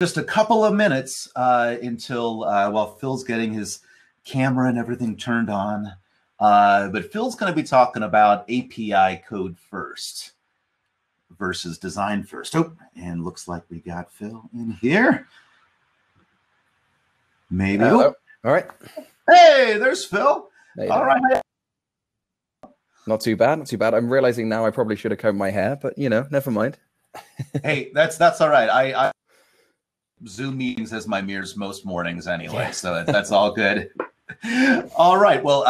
just a couple of minutes until, well, Phil's getting his camera and everything turned on. But Phil's going to be talking about API code first versus design first. Oh, and looks like we got Phil in here. Maybe. Hello. All right. Hey, there's Phil. There all right. Not too bad. Not too bad. I'm realizing now I probably should have combed my hair, but, you know, never mind. Hey, that's all right. I Zoom meetings as my mirrors most mornings anyway, so that's all good. All right. Well,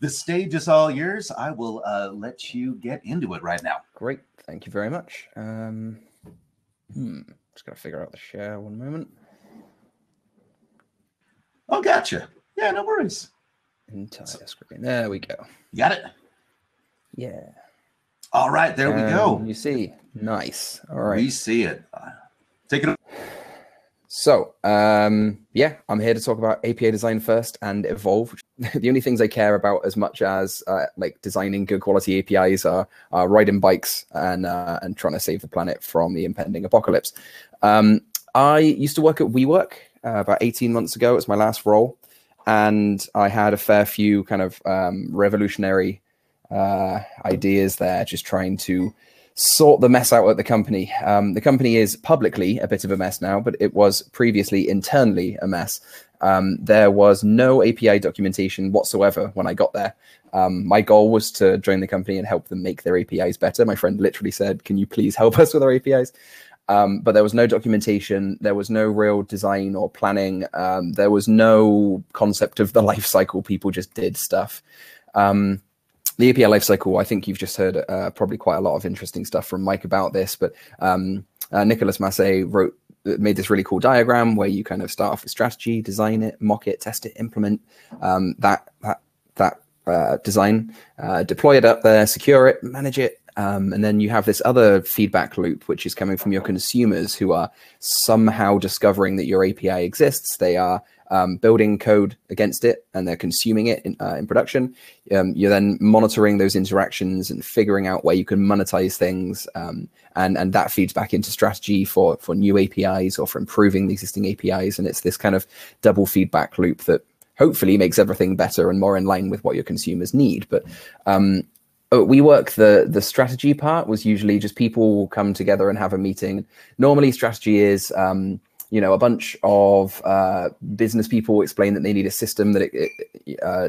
the stage is all yours. I will let you get into it right now. Great. Thank you very much. Just got to figure out the share one moment. Oh, gotcha. Yeah, no worries. Entire screen. There we go. You got it? Yeah. All right. There we go. You see. Nice. All right. We see it. Take it away. So, yeah, I'm here to talk about API design first and evolve. The only things I care about as much as like designing good quality APIs are riding bikes and trying to save the planet from the impending apocalypse. I used to work at WeWork about 18 months ago. It was my last role. And I had a fair few kind of revolutionary ideas there, just trying to sort the mess out at the company. The company is publicly a bit of a mess now, but it was previously internally a mess. There was no API documentation whatsoever when I got there. My goal was to join the company and help them make their APIs better. My friend literally said, can you please help us with our APIs? But there was no documentation. There was no real design or planning. There was no concept of the life cycle. People just did stuff. The API lifecycle, I think you've just heard probably quite a lot of interesting stuff from Mike about this, but Nicholas Massey made this really cool diagram where you kind of start off with strategy, design it, mock it, test it, implement that design, deploy it up there, secure it, manage it. And then you have this other feedback loop, which is coming from your consumers who are somehow discovering that your API exists. They are building code against it, and they're consuming it in production. You're then monitoring those interactions and figuring out where you can monetize things. And that feeds back into strategy for new APIs or for improving the existing APIs. And it's this kind of double feedback loop that hopefully makes everything better and more in line with what your consumers need. But at WeWork, the strategy part was usually just people come together and have a meeting. Normally strategy is, you know, a bunch of business people explain that they need a system that it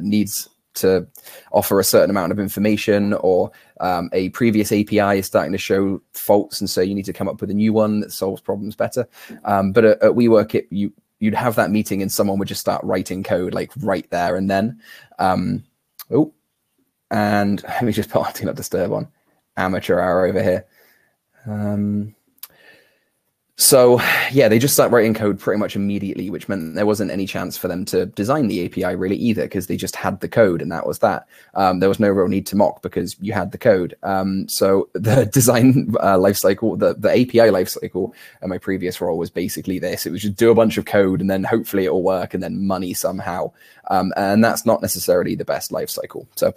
needs to offer a certain amount of information, or a previous API is starting to show faults. And so you need to come up with a new one that solves problems better. But at WeWork, you'd have that meeting and someone would just start writing code like right there and then. And let me just put on Do Not Disturb on. Amateur hour over here. So yeah, they just start writing code pretty much immediately, which meant there wasn't any chance for them to design the API really either, because they just had the code and that was that. There was no real need to mock because you had the code. So the design lifecycle, the API lifecycle in my previous role was basically this. It was just do a bunch of code and then hopefully it'll work and then money somehow. And that's not necessarily the best lifecycle. So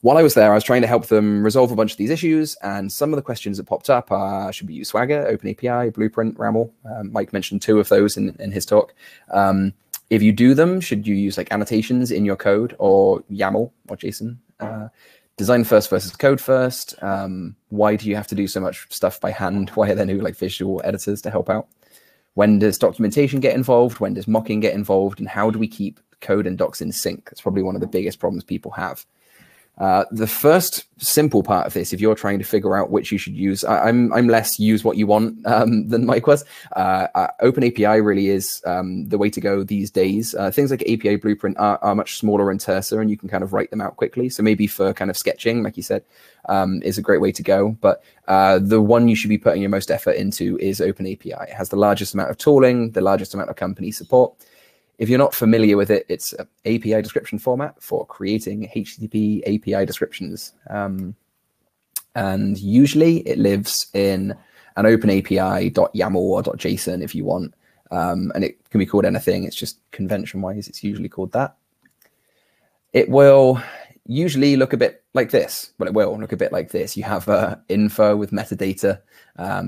while I was there, I was trying to help them resolve a bunch of these issues. And some of the questions that popped up are, should we use Swagger, OpenAPI, Blueprint, RAML. Mike mentioned two of those in his talk. If you do them, should you use like annotations in your code or YAML or JSON? Design first versus code first. Why do you have to do so much stuff by hand? Why are there no like visual editors to help out? When does documentation get involved? When does mocking get involved? And how do we keep code and docs in sync? That's probably one of the biggest problems people have. The first simple part of this, if you're trying to figure out which you should use, I'm less use what you want than Mike was. OpenAPI really is the way to go these days. Things like API Blueprint are much smaller and terser, and you can kind of write them out quickly. So maybe for kind of sketching, like you said, is a great way to go. But the one you should be putting your most effort into is OpenAPI. It has the largest amount of tooling, the largest amount of company support. If you're not familiar with it, it's an API description format for creating HTTP API descriptions. And usually it lives in an OpenAPI.yaml or .json if you want. And it can be called anything. It's just convention-wise, it's usually called that. It will usually look a bit like this. Well, it will look a bit like this. You have info with metadata,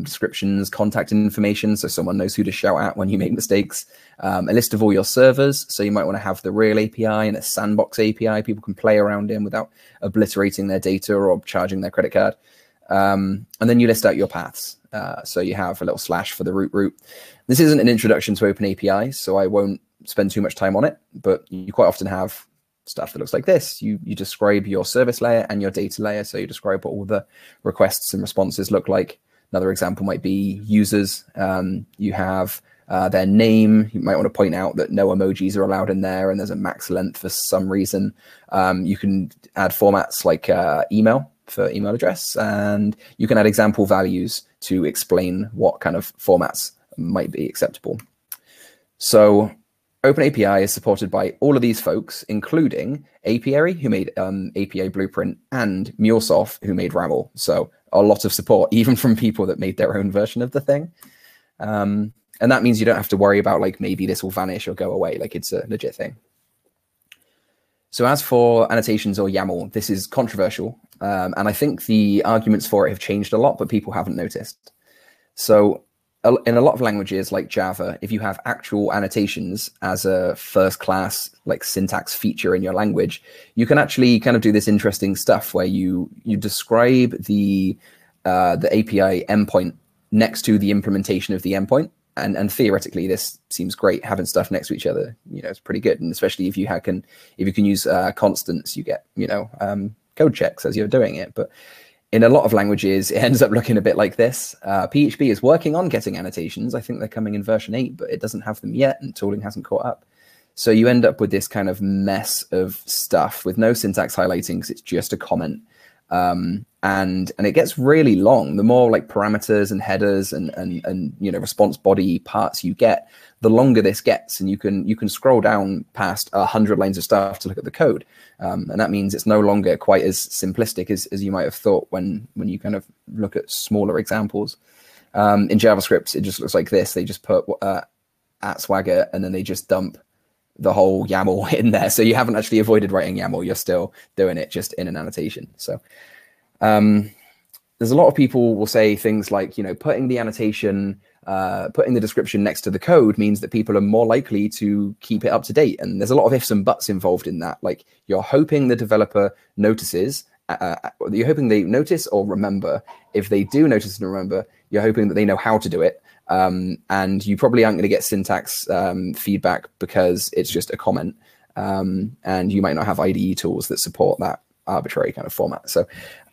descriptions, contact information, so someone knows who to shout at when you make mistakes, a list of all your servers, so you might want to have the real API and a sandbox API people can play around in without obliterating their data or charging their credit card. And then you list out your paths. So you have a little slash for the root. This isn't an introduction to OpenAPI, so I won't spend too much time on it, but you quite often have stuff that looks like this. You describe your service layer and your data layer, so you describe what all the requests and responses look like. Another example might be users. You have their name. You might want to point out that no emojis are allowed in there, and there's a max length for some reason. You can add formats like email for email address, and you can add example values to explain what kind of formats might be acceptable. So OpenAPI is supported by all of these folks, including Apiary, who made API Blueprint, and MuleSoft, who made RAML. So a lot of support, even from people that made their own version of the thing. And that means you don't have to worry about, like, maybe this will vanish or go away. Like, it's a legit thing. So as for annotations or YAML, this is controversial. And I think the arguments for it have changed a lot, but people haven't noticed. So in a lot of languages like Java, if you have actual annotations as a first class, like, syntax feature in your language, you can actually kind of do this interesting stuff where you describe the API endpoint next to the implementation of the endpoint. And theoretically, this seems great, having stuff next to each other. You know, it's pretty good. And especially if you can use constants, you get, you know, code checks as you're doing it. But in a lot of languages, it ends up looking a bit like this. PHP is working on getting annotations. I think they're coming in version 8, but it doesn't have them yet, and tooling hasn't caught up. So you end up with this kind of mess of stuff with no syntax highlighting, because it's just a comment. And it gets really long. The more, like, parameters and headers and you know, response body parts you get, the longer this gets, and you can scroll down past 100 lines of stuff to look at the code. And that means it's no longer quite as simplistic as you might have thought when you kind of look at smaller examples. In JavaScript, it just looks like this. They just put @swagger, and then they just dump the whole YAML in there. So you haven't actually avoided writing YAML. You're still doing it just in an annotation. So there's a lot of people will say things like, you know, putting the annotation, putting the description next to the code means that people are more likely to keep it up to date. And there's a lot of ifs and buts involved in that. Like, you're hoping the developer notices, you're hoping they notice or remember. If they do notice and remember, you're hoping that they know how to do it. And you probably aren't going to get syntax feedback because it's just a comment, and you might not have IDE tools that support that arbitrary kind of format. So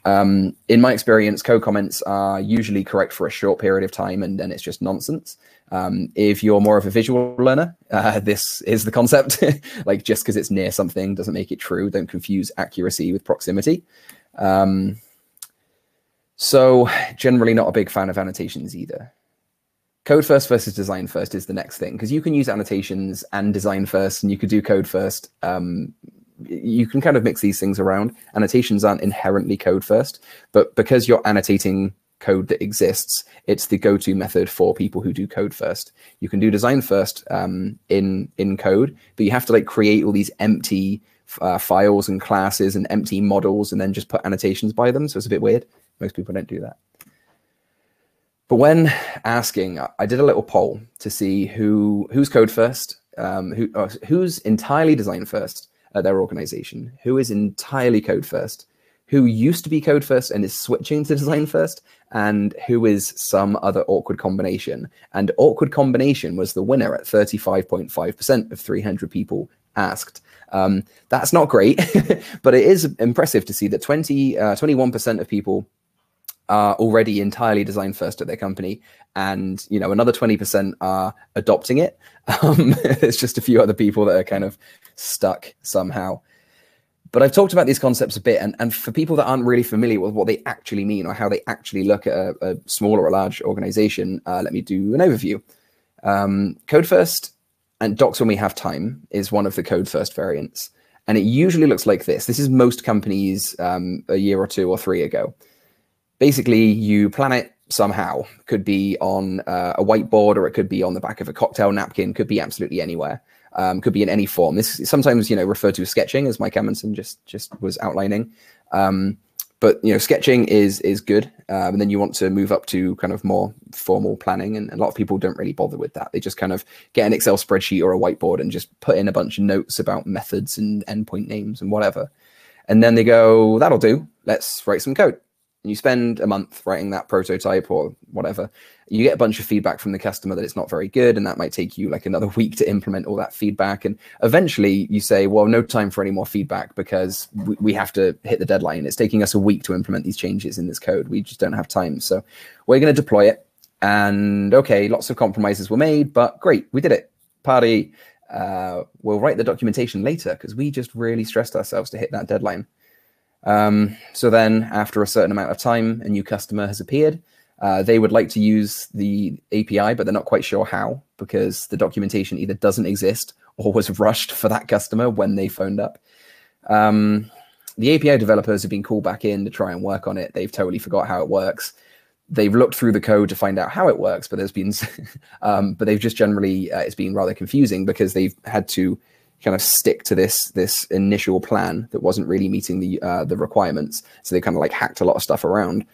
in my experience, code comments are usually correct for a short period of time, and then it's just nonsense. If you're more of a visual learner, this is the concept. Like, just because it's near something doesn't make it true. Don't confuse accuracy with proximity. So generally not a big fan of annotations either. Code first versus design first is the next thing, because you can use annotations and design first, and you could do code first. You can kind of mix these things around. Annotations aren't inherently code first, but because you're annotating code that exists, it's the go-to method for people who do code first. You can do design first in code, but you have to, like, create all these empty files and classes and empty models, and then just put annotations by them. So it's a bit weird. Most people don't do that. But when asking, I did a little poll to see who's code first, who's entirely design first at their organization, who is entirely code first, who used to be code first and is switching to design first, and who is some other awkward combination. And awkward combination was the winner at 35.5% of 300 people asked. That's not great, but it is impressive to see that 21% of people are already entirely design first at their company, and, you know, another 20% are adopting it. There's just a few other people that are kind of stuck somehow. But I've talked about these concepts a bit, and for people that aren't really familiar with what they actually mean or how they actually look at a small or a large organization, let me do an overview. Code first and docs when we have time is one of the code first variants, and it usually looks like this. This is most companies a year or two or three ago. Basically, you plan it, somehow. It could be on a whiteboard, or it could be on the back of a cocktail napkin, could be absolutely anywhere, could be in any form. This is sometimes, you know, referred to as sketching, as Mike Amundsen just was outlining. But, you know, sketching is good. And then you want to move up to kind of more formal planning. And a lot of people don't really bother with that. They just kind of get an Excel spreadsheet or a whiteboard and just put in a bunch of notes about methods and endpoint names and whatever. And then they go, that'll do. Let's write some code. And you spend a month writing that prototype or whatever. You get a bunch of feedback from the customer that it's not very good. And that might take you like another week to implement all that feedback. And eventually you say, well, no time for any more feedback because we have to hit the deadline. It's taking us a week to implement these changes in this code. We just don't have time. So we're going to deploy it. And okay, lots of compromises were made, but great, we did it. Party. We'll write the documentation later because we just really stressed ourselves to hit that deadline. So then after a certain amount of time, a new customer has appeared. They would like to use the API, but they're not quite sure how, because the documentation either doesn't exist or was rushed for that customer when they phoned up. The API developers have been called back in to try and work on it. They've totally forgot how it works. They've looked through the code to find out how it works, but there's been, but they've just generally, it's been rather confusing because they've had to kind of stick to this initial plan that wasn't really meeting the requirements. So they kind of like hacked a lot of stuff around.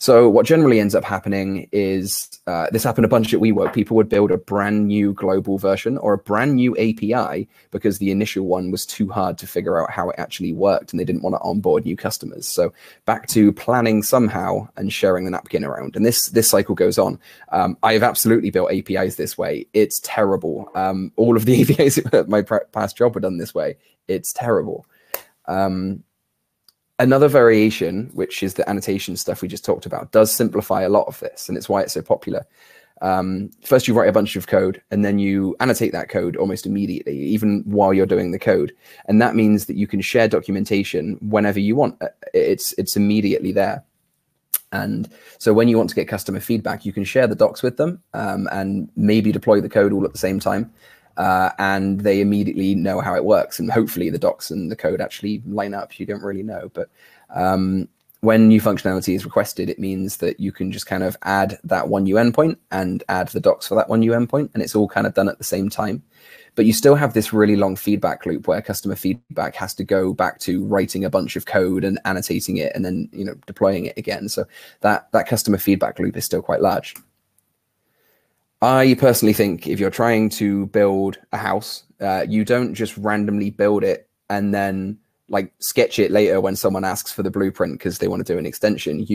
So what generally ends up happening is, this happened a bunch at WeWork. People would build a brand new global version or a brand new API because the initial one was too hard to figure out how it actually worked and they didn't want to onboard new customers. So back to planning somehow and sharing the napkin around. And this cycle goes on. I have absolutely built APIs this way. It's terrible. All of the APIs at my past job were done this way. It's terrible. Another variation, which is the annotation stuff we just talked about, does simplify a lot of this, and it's why it's so popular. First, you write a bunch of code, and then you annotate that code almost immediately, even while you're doing the code. And that means that you can share documentation whenever you want. It's immediately there. And so when you want to get customer feedback, you can share the docs with them and maybe deploy the code all at the same time. And they immediately know how it works. And hopefully the docs and the code actually line up. You don't really know. But when new functionality is requested, it means that you can just kind of add that one new endpoint and add the docs for that one new endpoint. And it's all kind of done at the same time. But you still have this really long feedback loop where customer feedback has to go back to writing a bunch of code and annotating it and then, you know, deploying it again. So that customer feedback loop is still quite large. I personally think if you're trying to build a house, you don't just randomly build it and then like sketch it later when someone asks for the blueprint because they want to do an extension.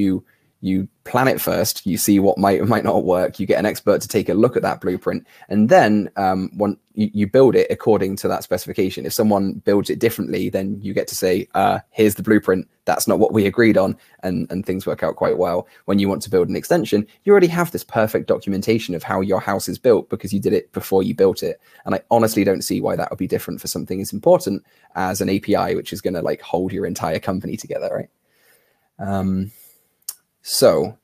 You plan it first, you see what might not work, you get an expert to take a look at that blueprint, and then when you build it according to that specification. If someone builds it differently, then you get to say, here's the blueprint, that's not what we agreed on, and things work out quite well. When you want to build an extension, you already have this perfect documentation of how your house is built because you did it before you built it. And I honestly don't see why that would be different for something as important as an API, which is going to like hold your entire company together, right? So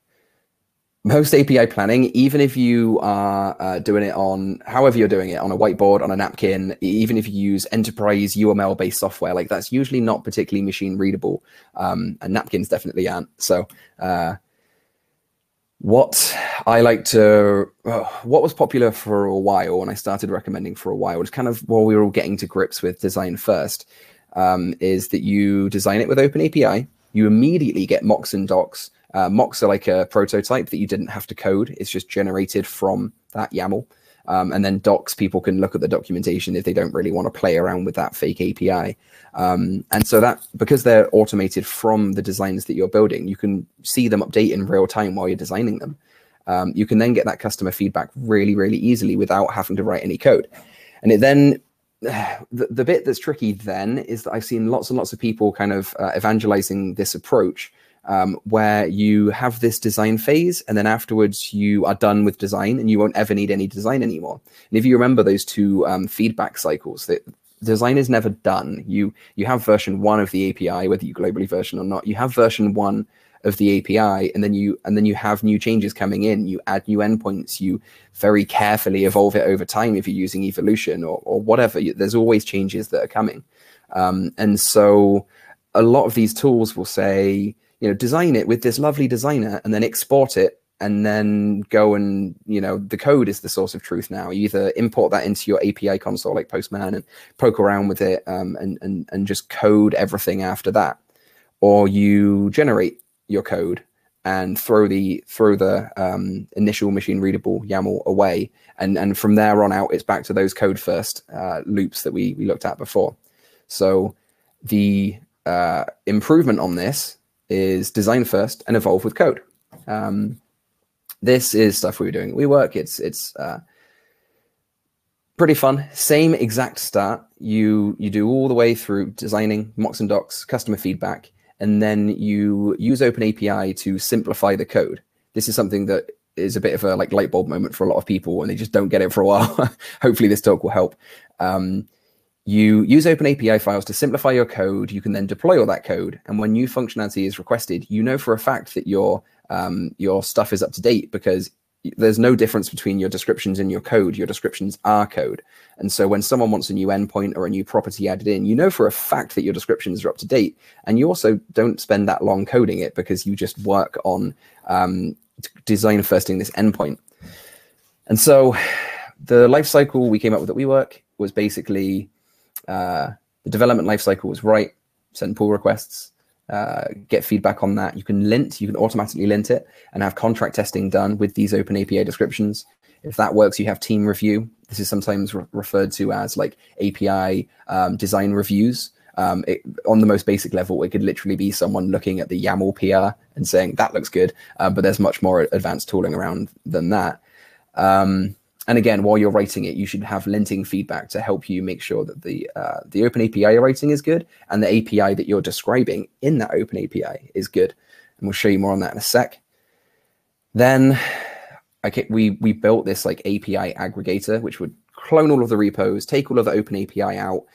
most API planning, even if you are doing it on, however you're doing it, on a whiteboard, on a napkin, even if you use enterprise UML-based software, like that's usually not particularly machine readable, and napkins definitely aren't. So what was popular for a while, and I started recommending for a while, is kind of while we were all getting to grips with design first, is that you design it with OpenAPI, you immediately get mocks and docs. Mocks are like a prototype that you didn't have to code. It's just generated from that YAML. And then docs, people can look at the documentation if they don't really want to play around with that fake API. And so that, because they're automated from the designs that you're building, you can see them update in real time while you're designing them. You can then get that customer feedback really, really easily without having to write any code. And it then, the bit that's tricky then is that I've seen lots and lots of people kind of evangelizing this approach, where you have this design phase and then afterwards you are done with design and you won't ever need any design anymore. And if you remember those two feedback cycles, that design is never done. You have version one of the API, whether you globally version or not, you have version one of the API, and then you have new changes coming in, you add new endpoints, you very carefully evolve it over time if you're using evolution or whatever. There's always changes that are coming. And so a lot of these tools will say, you know, design it with this lovely designer and then export it and then go and, you know, the code is the source of truth now. You either import that into your API console like Postman and poke around with it and just code everything after that, or you generate your code and throw the initial machine readable YAML away, and from there on out, it's back to those code first loops that we looked at before. So the improvement on this is design first and evolve with code. This is stuff we were doing at WeWork. It's pretty fun. Same exact start. You do all the way through designing, mocks and docs, customer feedback, and then you use OpenAPI to simplify the code. This is something that is a bit of a like light bulb moment for a lot of people, and they just don't get it for a while. Hopefully this talk will help. You use OpenAPI files to simplify your code. You can then deploy all that code, and when new functionality is requested, you know for a fact that your stuff is up to date, because there's no difference between your descriptions and your code. Your descriptions are code. And so when someone wants a new endpoint or a new property added in, you know for a fact that your descriptions are up to date. And you also don't spend that long coding it, because you just work on design firsting this endpoint. And so the lifecycle we came up with at WeWork was basically the development lifecycle was write, send pull requests, get feedback on that. You can lint, you can automatically lint it and have contract testing done with these OpenAPI descriptions. If that works, you have team review. This is sometimes referred to as like API design reviews. On the most basic level, it could literally be someone looking at the YAML PR and saying, that looks good, but there's much more advanced tooling around than that. And again, while you're writing it, you should have linting feedback to help you make sure that the OpenAPI you're writing is good, and the API that you're describing in that OpenAPI is good. And we'll show you more on that in a sec. Then we built this like API aggregator, which would clone all of the repos, take all of the OpenAPI out,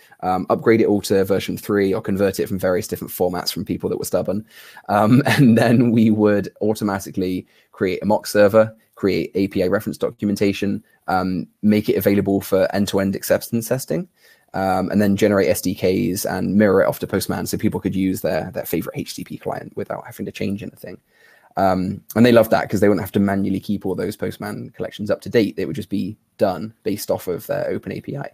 upgrade it all to version 3, or convert it from various different formats from people that were stubborn. And then we would automatically create a mock server, create API reference documentation, make it available for end-to-end acceptance testing, and then generate SDKs and mirror it off to Postman so people could use their favorite HTTP client without having to change anything. And they loved that because they wouldn't have to manually keep all those Postman collections up to date. They would just be done based off of their OpenAPI.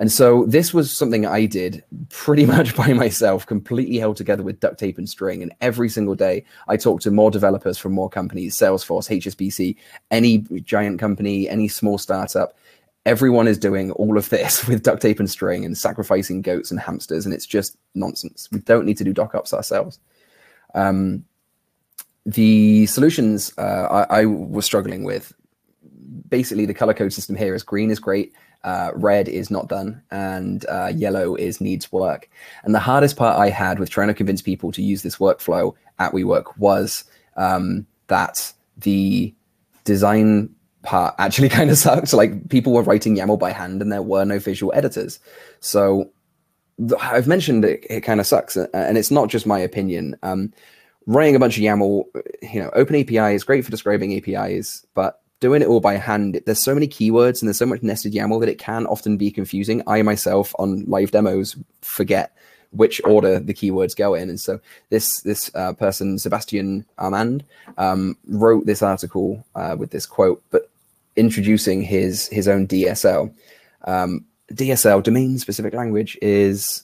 And so this was something I did pretty much by myself, completely held together with duct tape and string. And every single day, I talked to more developers from more companies, Salesforce, HSBC, any giant company, any small startup. Everyone is doing all of this with duct tape and string and sacrificing goats and hamsters. And it's just nonsense. We don't need to do doc-ups ourselves. The solutions I was struggling with, basically the color code system here is green is great. Red is not done, and yellow is needs work. And the hardest part I had with trying to convince people to use this workflow at WeWork was that the design part actually kind of sucked. Like, people were writing YAML by hand and there were no visual editors. So I've mentioned it kind of sucks, and it's not just my opinion. Writing a bunch of YAML, you know, OpenAPI is great for describing APIs, but doing it all by hand, there's so many keywords and there's so much nested YAML that it can often be confusing. I myself on live demos forget which order the keywords go in. And so this person, Sebastian Armand, wrote this article with this quote, but introducing his own DSL. DSL, domain specific language, is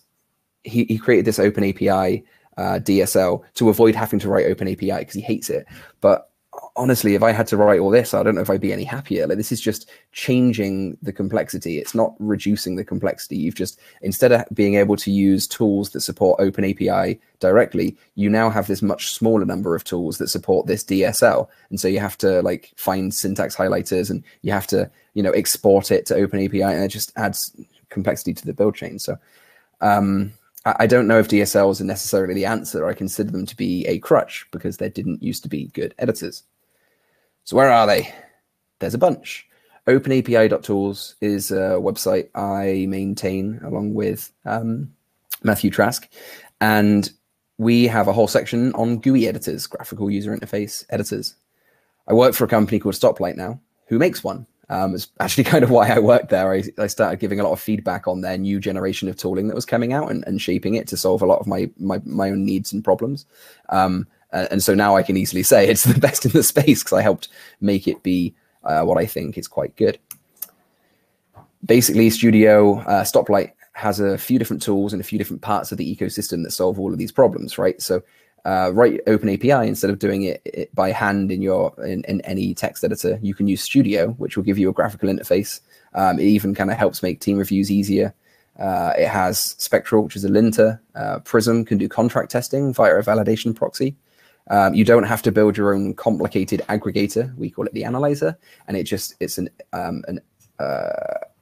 he created this OpenAPI DSL to avoid having to write OpenAPI because he hates it. But honestly, if I had to write all this, I don't know if I'd be any happier. Like, this is just changing the complexity. It's not reducing the complexity. You've just, instead of being able to use tools that support OpenAPI directly, you now have this much smaller number of tools that support this DSL. And so you have to like find syntax highlighters, and you have to, you know, export it to OpenAPI, and it just adds complexity to the build chain. So I don't know if DSLs are necessarily the answer. I consider them to be a crutch because there didn't used to be good editors. So where are they? There's a bunch. OpenAPI.tools is a website I maintain along with Matthew Trask. And we have a whole section on GUI editors, graphical user interface editors. I work for a company called Stoplight now, who makes one. It's actually kind of why I worked there. I started giving a lot of feedback on their new generation of tooling that was coming out and shaping it to solve a lot of my own needs and problems. And so now I can easily say it's the best in the space because I helped make it be what I think is quite good. Basically, Studio Stoplight has a few different tools and a few different parts of the ecosystem that solve all of these problems, right? So write OpenAPI instead of doing it by hand in any text editor. You can use Studio, which will give you a graphical interface. It even kind of helps make team reviews easier. It has Spectral, which is a linter. Prism can do contract testing via a validation proxy. You don't have to build your own complicated aggregator. We call it the analyzer, and it's an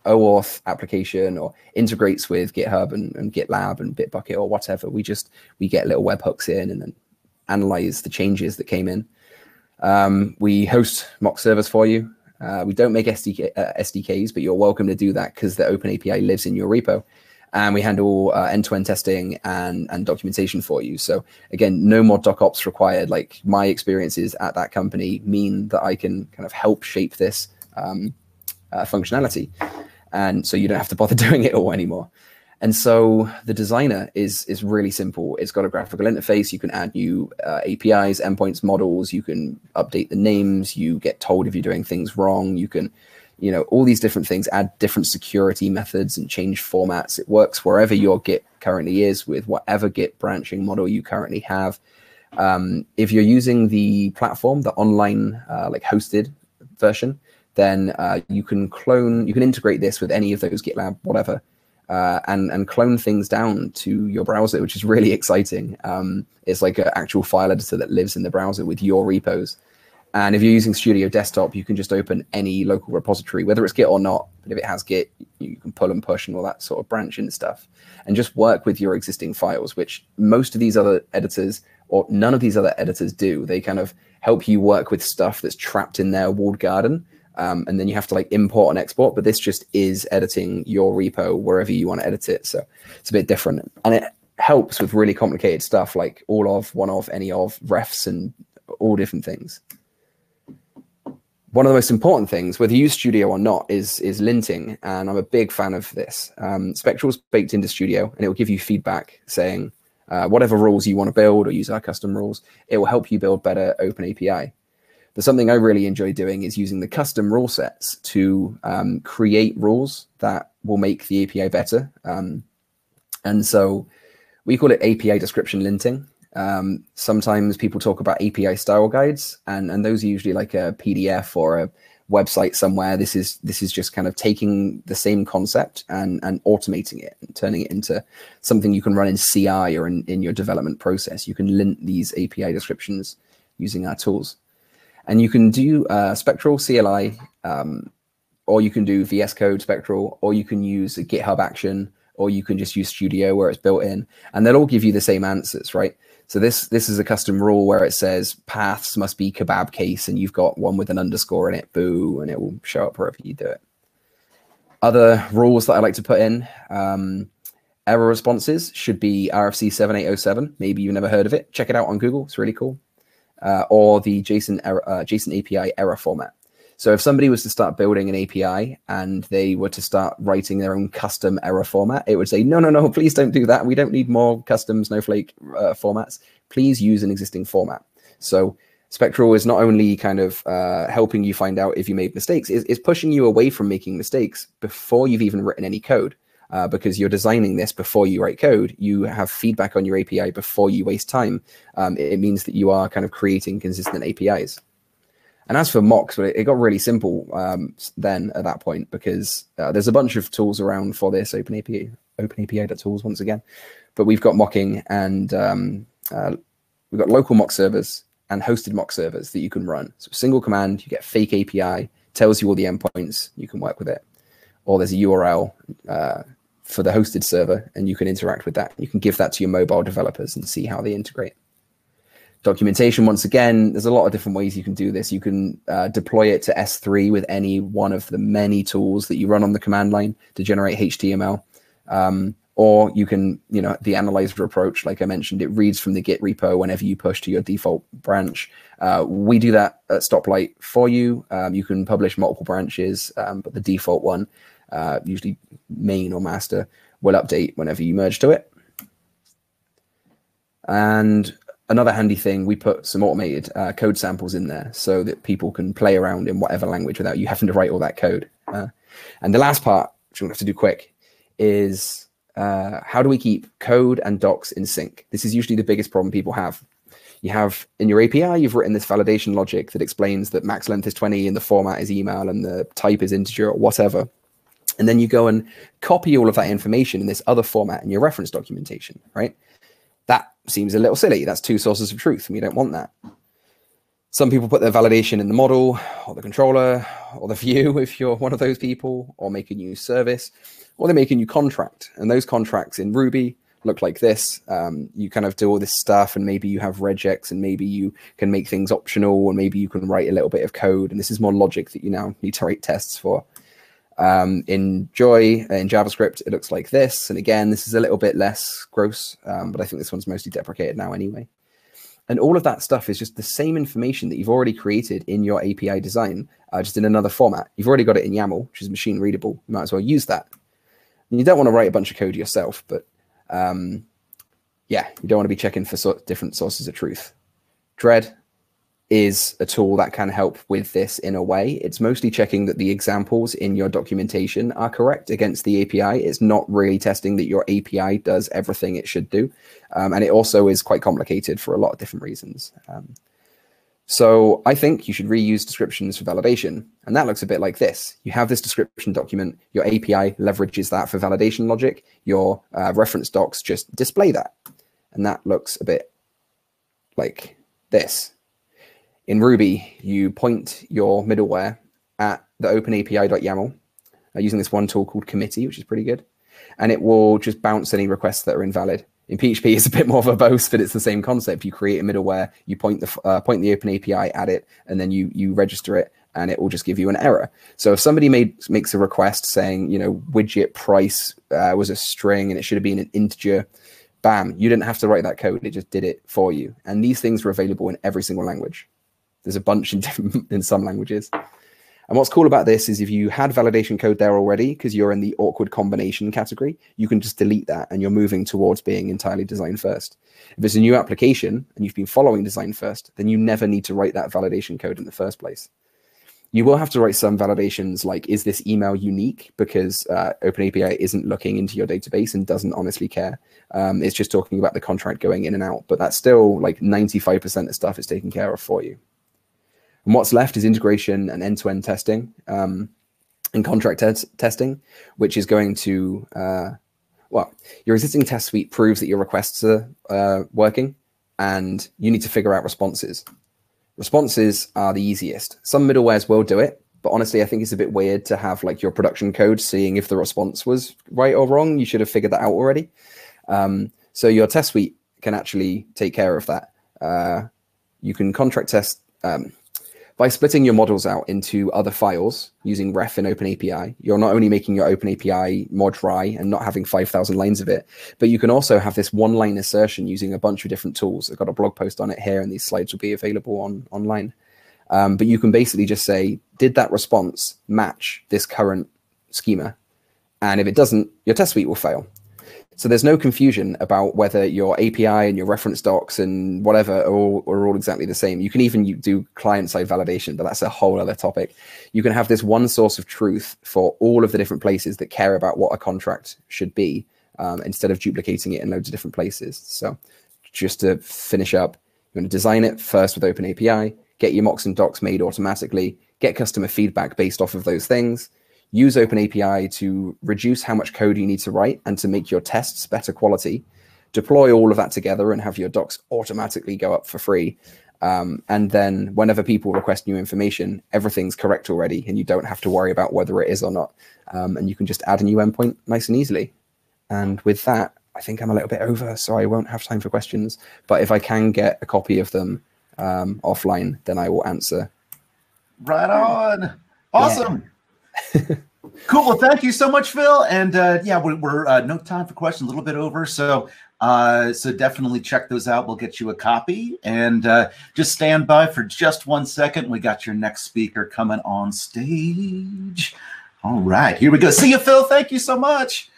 OAuth application, or integrates with GitHub and GitLab and Bitbucket or whatever. We get little webhooks in and then analyze the changes that came in. We host mock servers for you. We don't make SDKs, but you're welcome to do that because the OpenAPI lives in your repo. And we handle end-to-end testing and documentation for you. So again, no more DocOps required. Like, my experiences at that company mean that I can kind of help shape this functionality. And so you don't have to bother doing it all anymore. And so the designer is really simple. It's got a graphical interface. You can add new APIs, endpoints, models. You can update the names. You get told if you're doing things wrong. You can, you know, all these different things, add different security methods and change formats. It works wherever your Git currently is with whatever Git branching model you currently have. If you're using the platform, the online like hosted version, then you can integrate this with any of those GitLab, whatever. And clone things down to your browser, which is really exciting. It's like an actual file editor that lives in the browser with your repos. And if you're using Studio Desktop, you can just open any local repository, whether it's Git or not. But if it has Git, you can pull and push and all that sort of branch and stuff, and just work with your existing files, which most of these other editors, or none of these other editors do. They kind of help you work with stuff that's trapped in their walled garden. And then you have to like import and export, but this just is editing your repo wherever you want to edit it. So it's a bit different, and it helps with really complicated stuff like all of, one of, any of, refs, and all different things. One of the most important things, whether you use Studio or not, is linting, and I'm a big fan of this. Spectral's baked into Studio, and it will give you feedback saying whatever rules you want to build, or use our custom rules. It will help you build better OpenAPI. But something I really enjoy doing is using the custom rule sets to create rules that will make the API better. And so we call it API description linting. Sometimes people talk about API style guides, and those are usually like a PDF or a website somewhere. This is just kind of taking the same concept and automating it and turning it into something you can run in CI or in your development process. You can lint these API descriptions using our tools. And you can do Spectral CLI, or you can do VS Code Spectral, or you can use a GitHub action, or you can just use Studio where it's built in. And they'll all give you the same answers, right? So this is a custom rule where it says paths must be kebab case, and you've got one with an underscore in it, boo, and it will show up wherever you do it. Other rules that I like to put in, error responses should be RFC 7807. Maybe you've never heard of it. Check it out on Google. It's really cool. Or the JSON API error format. So if somebody was to start building an API and they were to start writing their own custom error format, it would say, no, no, no, please don't do that. We don't need more custom Snowflake formats. Please use an existing format. So Spectral is not only kind of helping you find out if you made mistakes, it's pushing you away from making mistakes before you've even written any code. Because you're designing this before you write code, you have feedback on your API before you waste time. It means that you are kind of creating consistent APIs. And as for mocks, it got really simple then at that point, because there's a bunch of tools around for this, OpenAPI.tools once again. But we've got mocking, and we've got local mock servers and hosted mock servers that you can run. So single command, you get fake API, tells you all the endpoints, you can work with it. Or there's a URL for the hosted server, and you can interact with that. You can give that to your mobile developers and see how they integrate. Documentation, once again, there's a lot of different ways you can do this. You can deploy it to S3 with any one of the many tools that you run on the command line to generate HTML. Or you can, you know, the analyzer approach, like I mentioned, it reads from the Git repo whenever you push to your default branch. We do that at Stoplight for you. You can publish multiple branches, but the default one, usually main or master, will update whenever you merge to it. And Another handy thing, we put some automated code samples in there so that people can play around in whatever language without you having to write all that code. And the last part, which we'll have to do quick, is how do we keep code and docs in sync? This is usually the biggest problem people have. You have in your API, you've written this validation logic that explains that max length is 20 and the format is email and the type is integer or whatever. And then you go and copy all of that information in this other format in your reference documentation, right? That seems a little silly. That's two sources of truth, and we don't want that. Some people put their validation in the model or the controller or the view if you're one of those people, or make a new service, or they make a new contract. And those contracts in Ruby look like this. You kind of do all this stuff, and maybe you have regex, and maybe you can make things optional, and maybe you can write a little bit of code. And this is more logic that you now need to write tests for. In Joy, in JavaScript, it looks like this. And again, this is a little bit less gross, but I think this one's mostly deprecated now anyway. And all of that stuff is just the same information that you've already created in your API design, just in another format. You've already got it in YAML, which is machine readable. You might as well use that. And you don't want to write a bunch of code yourself, but yeah, you don't want to be checking for different sources of truth. Dread is a tool that can help with this in a way. It's mostly checking that the examples in your documentation are correct against the API. It's not really testing that your API does everything it should do. And it also is quite complicated for a lot of different reasons. So I think you should reuse descriptions for validation. And that looks a bit like this. You have this description document. Your API leverages that for validation logic. Your reference docs just display that. And that looks a bit like this. In Ruby, you point your middleware at the OpenAPI.yaml using this one tool called committee, which is pretty good. And it will just bounce any requests that are invalid. In PHP, it's a bit more verbose, but it's the same concept. You create a middleware, you point the OpenAPI at it, and then you register it, and it will just give you an error. So if somebody makes a request saying, you know, widget price was a string and it should have been an integer, bam, you didn't have to write that code. It just did it for you. And these things are available in every single language. There's a bunch in some languages. And what's cool about this is if you had validation code there already, because you're in the awkward combination category, you can just delete that and you're moving towards being entirely design first. If it's a new application and you've been following design first, then you never need to write that validation code in the first place. You will have to write some validations like, is this email unique? Because OpenAPI isn't looking into your database and doesn't honestly care. It's just talking about the contract going in and out, but that's still like 95% of stuff is taken care of for you. And what's left is integration and end-to-end testing and contract testing, which is going to, well, your existing test suite proves that your requests are working, and you need to figure out responses. Responses are the easiest. Some middlewares will do it, but honestly, I think it's a bit weird to have like your production code seeing if the response was right or wrong. You should have figured that out already. So your test suite can actually take care of that. You can contract test... by splitting your models out into other files using ref in OpenAPI, you're not only making your OpenAPI more dry and not having 5,000 lines of it, but you can also have this one-line assertion using a bunch of different tools. I've got a blog post on it here, and these slides will be available online. But you can basically just say, did that response match this current schema? And if it doesn't, your test suite will fail. So there's no confusion about whether your API and your reference docs and whatever are all exactly the same. You can even do client-side validation, but that's a whole other topic. You can have this one source of truth for all of the different places that care about what a contract should be, instead of duplicating it in loads of different places. So just to finish up, you want to design it first with OpenAPI, get your mocks and docs made automatically, get customer feedback based off of those things, use OpenAPI to reduce how much code you need to write and to make your tests better quality, deploy all of that together and have your docs automatically go up for free. And then whenever people request new information, everything's correct already and you don't have to worry about whether it is or not. And you can just add a new endpoint nice and easily. And with that, I think I'm a little bit over, so I won't have time for questions. But if I can get a copy of them offline, then I will answer. Right on. Awesome. Yeah. Cool. Well, thank you so much, Phil. And yeah, we're no time for questions, a little bit over. So definitely check those out. We'll get you a copy. And just stand by for just 1 second. We got your next speaker coming on stage. All right, here we go. See you, Phil. Thank you so much.